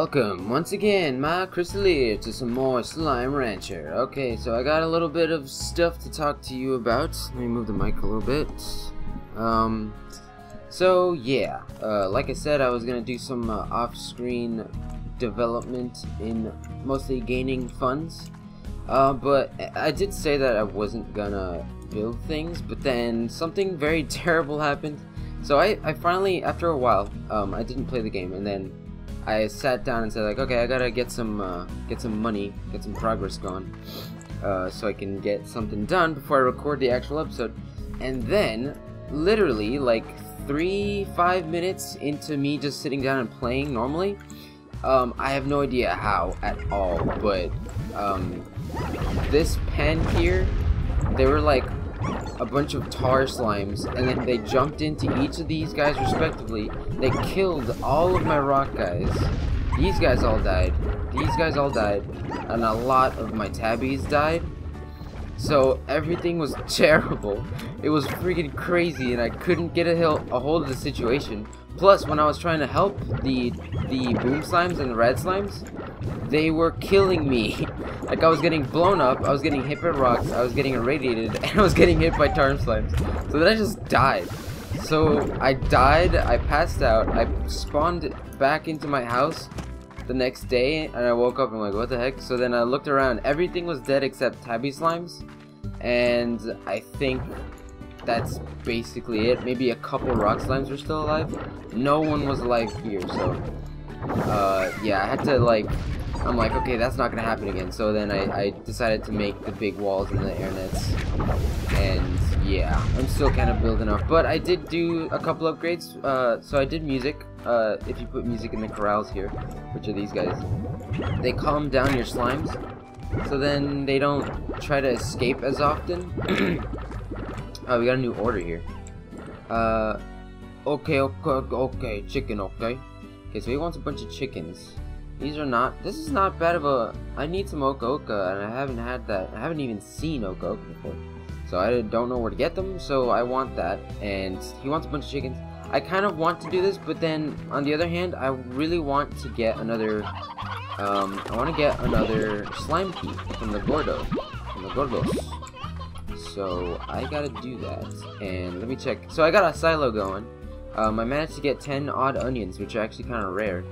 Welcome once again, my Crystallier, to some more Slime Rancher. Okay, so I got a little bit of stuff to talk to you about. Let me move the mic a little bit. So yeah, like I said, I was gonna do some off-screen development in mostly gaining funds. But I did say that I wasn't gonna build things, but then something very terrible happened. So I finally, after a while, I didn't play the game, and then I sat down and said, like, okay, I gotta get some money, get some progress going, so I can get something done before I record the actual episode. And then, literally, like, 5 minutes into me just sitting down and playing normally, I have no idea how at all, but, this pen here, they were, like, a bunch of tar slimes, and then they jumped into each of these guys respectively. They killed all of my rock guys. These guys all died. These guys all died. And a lot of my tabbies died. So everything was terrible. It was freaking crazy, and I couldn't get a hold of the situation. Plus, when I was trying to help the boom slimes and the rad slimes, they were killing me. Like, I was getting blown up, I was getting hit by rocks, I was getting irradiated, and I was getting hit by tar slimes. So then I just died. So I died, I passed out, I spawned back into my house the next day, and I woke up and I'm like, what the heck? So then I looked around, everything was dead except tabby slimes, and I think that's basically it. Maybe a couple rock slimes were still alive. No one was alive here, so yeah, I had to, like, I'm like, okay, that's not gonna happen again. So then I decided to make the big walls and the air nets, and yeah, I'm still kind of building up, but I did do a couple upgrades. So I did music. If you put music in the corrals here, which are these guys, they calm down your slimes, so then they don't try to escape as often. Oh, we got a new order here. Okay, chicken, okay. Okay, so he wants a bunch of chickens. These are not, this is not bad of a, I need some oka-oka, and I haven't had that, I haven't even seen oka-oka before. So I don't know where to get them, so I want that, and he wants a bunch of chickens. I kind of want to do this, but then, on the other hand, I really want to get another, I want to get another slime key from the Gordo, from the Gordos. So I gotta do that, and let me check. So I got a silo going. I managed to get 10 odd onions, which are actually kind of rare.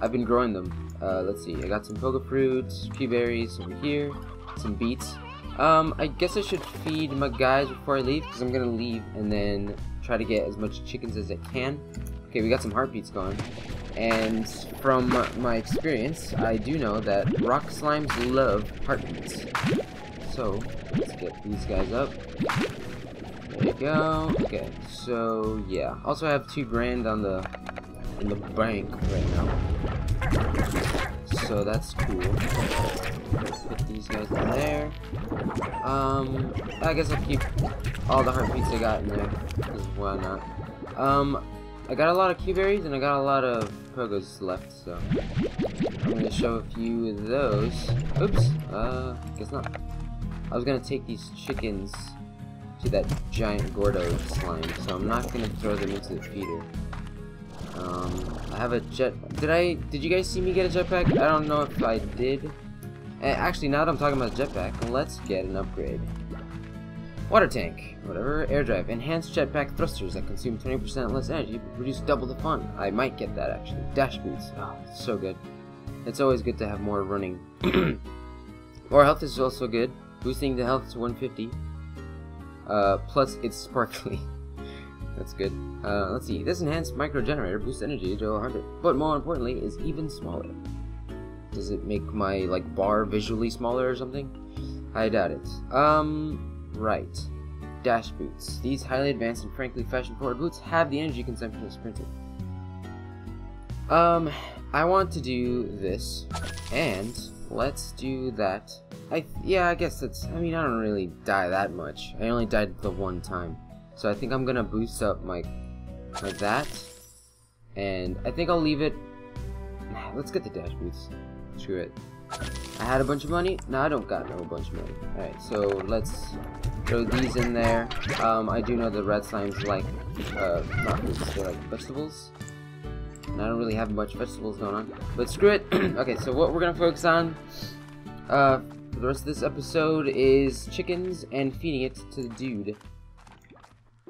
I've been growing them. Let's see, I got some pogo fruit, pea berries over here, some beets. I guess I should feed my guys before I leave, because I'm gonna leave and then try to get as much chickens as I can. Okay, we got some heartbeats going. And from my experience, I do know that rock slimes love heartbeats. So, let's get these guys up. There you go. Okay, so yeah. Also, I have 2 grand on the in the bank right now, so that's cool. Let's put these guys in there. I guess I'll keep all the heartbeats I got in there, because why not. I got a lot of Q-berries and I got a lot of pogos left, so I'm gonna shove a few of those. Oops, guess not. I was gonna take these chickens to that giant Gordo slime, so I'm not gonna throw them into the feeder. I have a jet. Did you guys see me get a jetpack? I don't know if I did. Actually, now that I'm talking about jetpack, let's get an upgrade. Water tank, whatever, air drive, enhanced jetpack thrusters that consume 20% less energy, but produce double the fun. I might get that actually. Dash boots, oh, it's so good. It's always good to have more running. More health is also good, boosting the health to 150. Plus it's sparkly. That's good. Let's see. This enhanced micro generator boosts energy to 100, but more importantly, is even smaller. Does it make my, like, bar visually smaller or something? I doubt it. Right. Dash boots. These highly advanced and frankly fashion-forward boots have the energy consumption of sprinting. I want to do this, and let's do that. Yeah, I guess that's. I mean, I don't really die that much. I only died the one time. So I think I'm gonna boost up my that, and I think I'll leave it. Let's get the dash boots. Screw it. I had a bunch of money. No, I don't got no bunch of money. All right, so let's throw these in there. I do know the red slimes like not boots, they like vegetables. and I don't really have much vegetables going on, but screw it. Okay, so what we're gonna focus on for the rest of this episode is chickens and feeding it to the dude.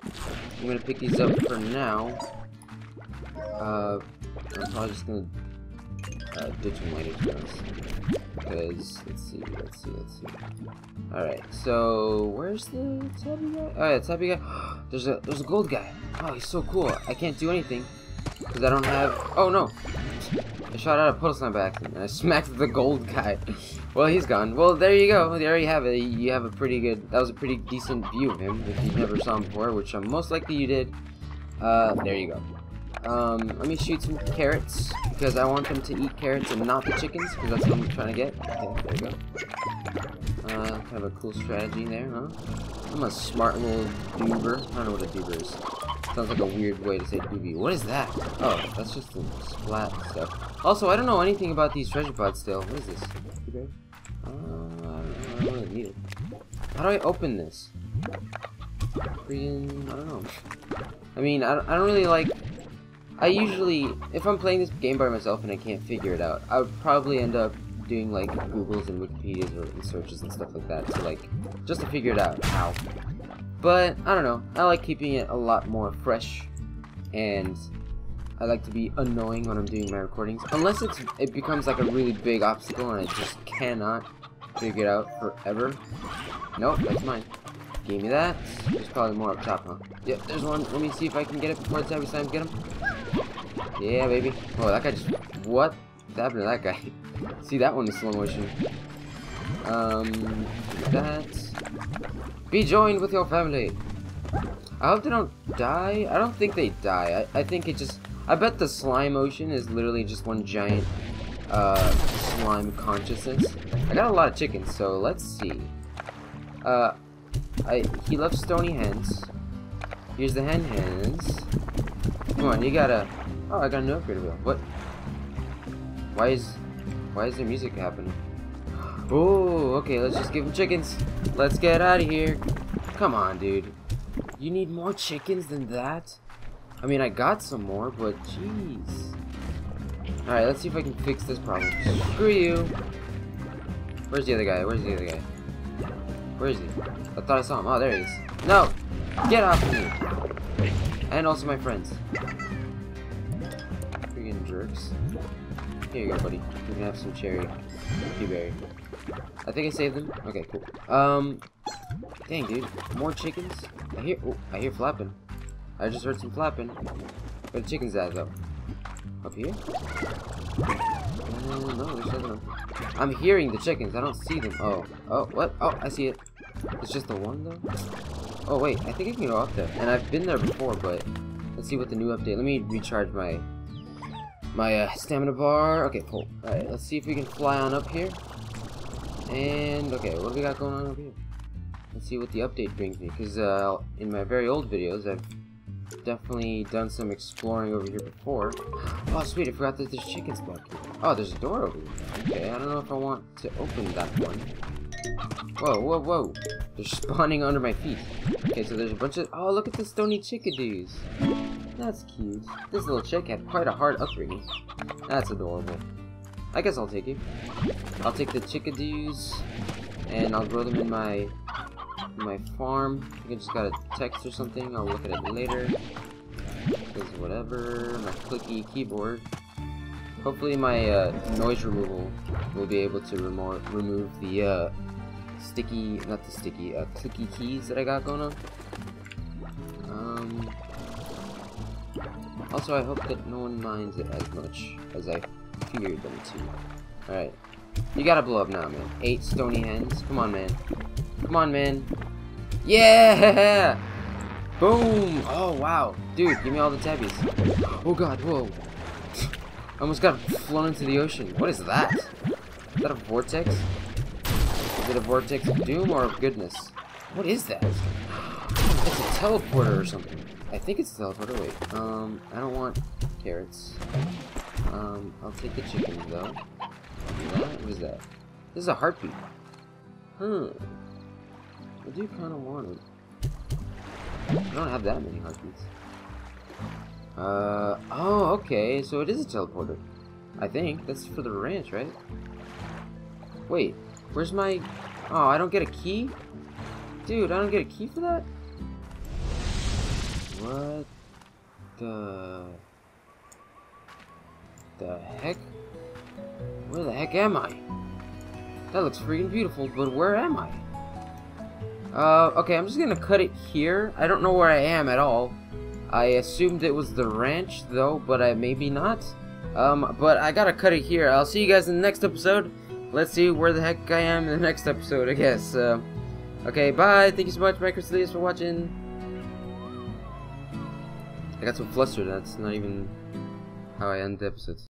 I'm gonna pick these up for now. I'm probably just gonna ditch them later, because let's see. All right, so where's the tabby guy? Oh, yeah, tabby guy. There's a gold guy. Oh, he's so cool. I can't do anything because I don't have. Oh no! I shot out a puddle slime by accident and I smacked the gold guy. Well, he's gone. Well, there you go. There you have it. You have a pretty good. That was a pretty decent view of him if you never saw him before, which I'm most likely you did. There you go. Let me shoot some carrots, because I want them to eat carrots and not the chickens, because that's what I'm trying to get. Okay, there we go. Kind of a cool strategy there, huh? I'm a smart little doober. I don't know what a doober is. Sounds like a weird way to say doobie. What is that? Oh, that's just the splat stuff. Also, I don't know anything about these treasure pods still. What is this? I don't really need it. How do I open this? Freaking, I don't know. I mean, I don't really like... I usually, if I'm playing this game by myself and I can't figure it out, I would probably end up doing like Googles and Wikipedias or searches and stuff like that to like, just to figure it out how. But, I don't know, I like keeping it a lot more fresh, and I like to be annoying when I'm doing my recordings, unless it becomes like a really big obstacle and I just cannot figure it out forever. Nope, that's mine. Give me that. There's probably more up top, huh? Yep, there's one. Let me see if I can get it before the tabby slimes get him. Yeah, baby. Oh, that guy just... What happened to that guy? See, that one in slow motion. That. Be joined with your family. I hope they don't die. I don't think they die. I think it just... I bet the slime ocean is literally just one giant slime consciousness. I got a lot of chickens, so let's see. He left stony hens. Here's the hens. Come on, you gotta... Oh, I got a new upgrade wheel. What? Why is the music happening? Oh, okay, let's just give him chickens. Let's get out of here. Come on, dude. You need more chickens than that? I mean, I got some more, but jeez. Alright, let's see if I can fix this problem. Screw you. Where's the other guy? Where is he? I thought I saw him. Oh, there he is. No! Get off of me! And also my friends. Freaking jerks. Here you go, buddy. You can have some cherry. Berry. I think I saved them. Okay, cool. Dang, dude. More chickens? I hear flapping. I just heard some flapping. Where the chickens at, though? Up here? Oh, no, there's another one. I'm hearing the chickens. I don't see them. Oh, what? Oh, I see it. It's just the one, though? Oh, wait. I think I can go up there. And I've been there before, but... Let's see what the new update... Let me recharge my stamina bar. Okay, cool. Alright, let's see if we can fly on up here. And... Okay, what do we got going on up here? Let's see what the update brings me. Because in my very old videos, I've definitely done some exploring over here before. Oh, sweet. I forgot that there's chickens back here. Oh, there's a door over here. Okay, I don't know if I want to open that one. Whoa. They're spawning under my feet. Okay, so there's a bunch of... Oh, look at the stony chickadees. That's cute. This little chick had quite a hard upbringing. That's adorable. I guess I'll take you. I'll take the chickadees, and I'll grow them in my farm. I think I just got a text or something. I'll look at it later. Because whatever. My clicky keyboard. Hopefully my noise removal will be able to remove the clicky keys that I got going on. Also, I hope that no one minds it as much as I feared them to. Alright. You gotta blow up now, man. 8 stony hens. Come on, man. Yeah! Boom! Oh, wow. Dude, give me all the tabbies. Oh, God, whoa. I almost got flown into the ocean. What is that? Is that a vortex? Is it a vortex of doom or of goodness? What is that? It's a teleporter or something. I think it's a teleporter. Wait. I don't want carrots. I'll take the chickens though. What is that? This is a heartbeat. Huh. I do kind of want it. I don't have that many heartbeats. Oh, okay, so it is a teleporter. I think. That's for the ranch, right? Wait, where's my... Oh, I don't get a key? Dude, I don't get a key for that? What the heck? Where the heck am I? That looks freaking beautiful, but where am I? Okay, I'm just gonna cut it here. I don't know where I am at all. I assumed it was the ranch, though, but maybe not. But I gotta cut it here. I'll see you guys in the next episode. Let's see where the heck I am in the next episode, I guess. Okay, bye. Thank you so much, MicroSilius, for watching. I got so flustered, that's not even how I end the episodes.